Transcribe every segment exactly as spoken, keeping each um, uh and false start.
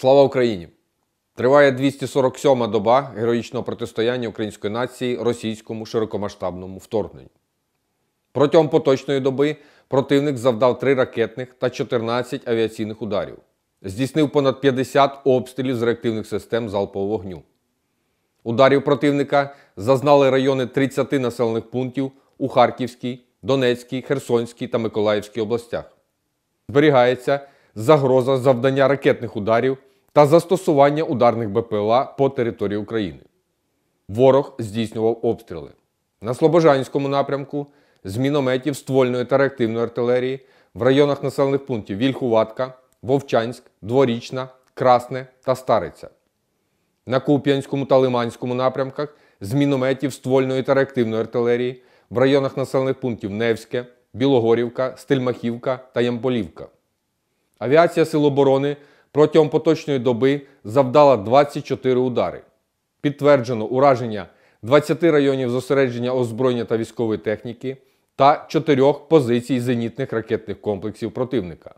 Слава Україні! Триває двісті сорок сьома доба героїчного протистояння української нації російському широкомасштабному вторгненню. Протягом поточної доби противник завдав три ракетних та чотирнадцять авіаційних ударів. Здійснив понад п'ятдесят обстрілів з реактивних систем залпового вогню. Ударів противника зазнали райони тридцяти населених пунктів у Харківській, Донецькій, Херсонській та Миколаївській областях. Зберігається загроза завдання ракетних ударів та застосування ударних БПЛА по території України. Ворог здійснював обстріли. На Слобожанському напрямку з мінометів, ствольної та реактивної артилерії в районах населених пунктів Вільхуватка, Вовчанськ, Дворічна, Красне та Стариця. На Куп'янському та Лиманському напрямках з мінометів, ствольної та реактивної артилерії в районах населених пунктів Невське, Білогорівка, Стельмахівка та Ямполівка. Авіація Сил оборони протягом поточної доби завдала двадцять чотири удари. Підтверджено ураження двадцяти районів зосередження озброєння та військової техніки та чотирьох позицій зенітних ракетних комплексів противника.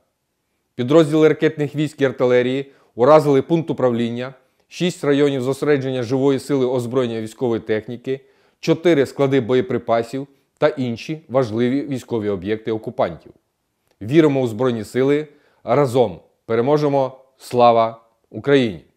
Підрозділи ракетних військ і артилерії уразили пункт управління, шість районів зосередження живої сили озброєння військової техніки, чотири склади боєприпасів та інші важливі військові об'єкти окупантів. Віримо у Збройні сили! Разом переможемо! Слава Україні!